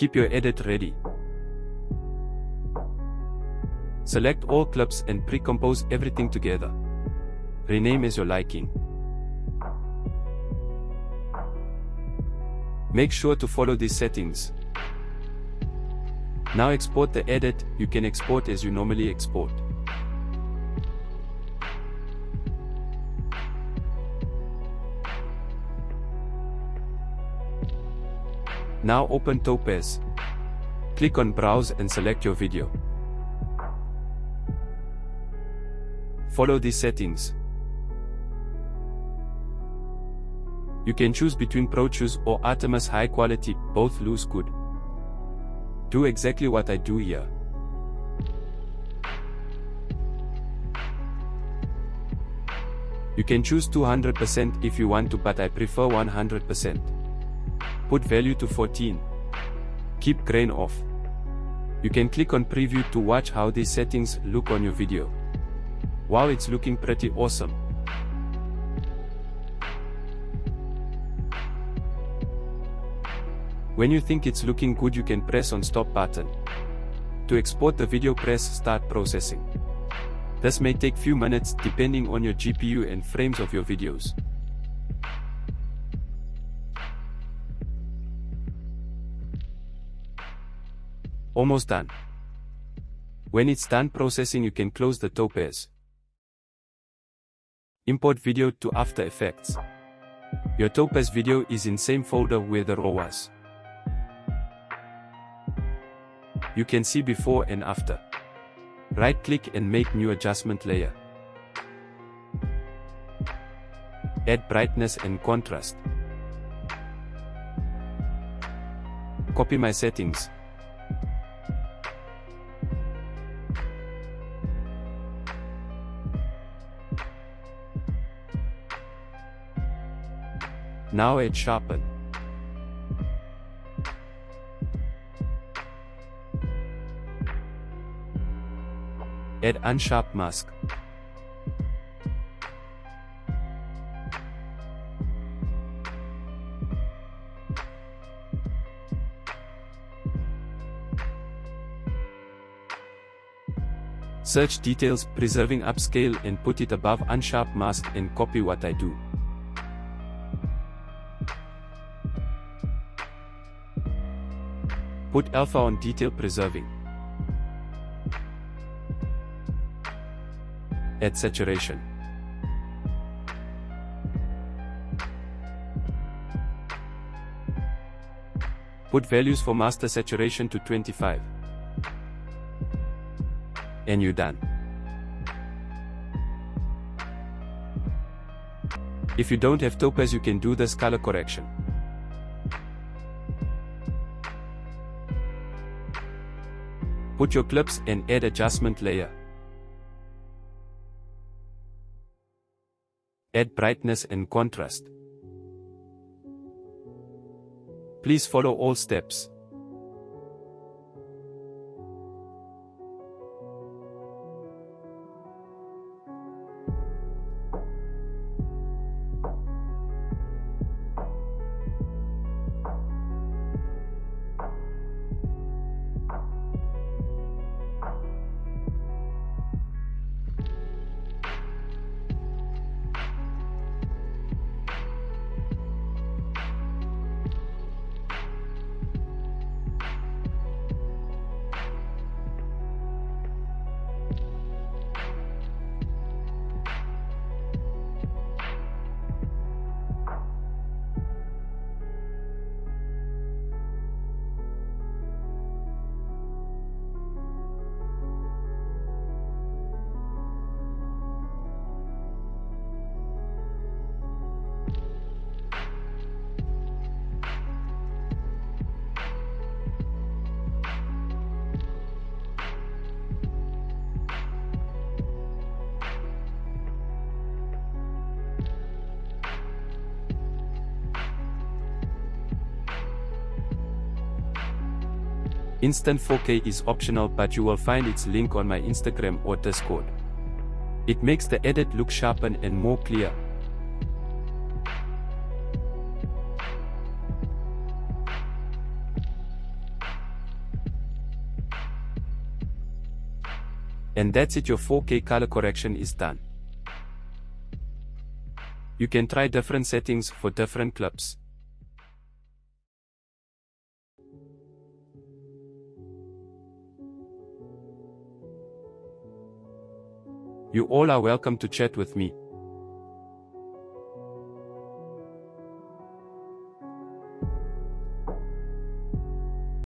keep your edit ready. Select all clips and pre-compose everything together. Rename as your liking. Make sure to follow these settings. Now export the edit. You can export as you normally export. Now open Topaz. Click on Browse and select your video. Follow these settings. You can choose between ProRes or Artemis High Quality, both looks good. Do exactly what I do here. You can choose 200% if you want to, but I prefer 100%. Put value to 14. Keep grain off. You can click on Preview to watch how these settings look on your video. Wow, it's looking pretty awesome. When you think it's looking good, you can press on Stop button. To export the video, press Start Processing. This may take few minutes depending on your GPU and frames of your videos. Almost done. When it's done processing, you can close the Topaz. Import video to After Effects. Your Topaz video is in same folder where the raw was. You can see before and after. Right click and make new adjustment layer. Add brightness and contrast. Copy my settings. Now add sharpen. Add unsharp mask. Search details, preserving upscale, and put it above unsharp mask and copy what I do. Put alpha on detail preserving. Add saturation. Put values for master saturation to 25. And you're done. If you don't have Topaz, you can do this color correction. Put your clips and add adjustment layer. Add brightness and contrast. Please follow all steps. Instant 4K is optional, but you will find its link on my Instagram or Discord. It makes the edit look sharper and more clear. and that's it. Your 4K color correction is done. You can try different settings for different clips. You all are welcome to chat with me.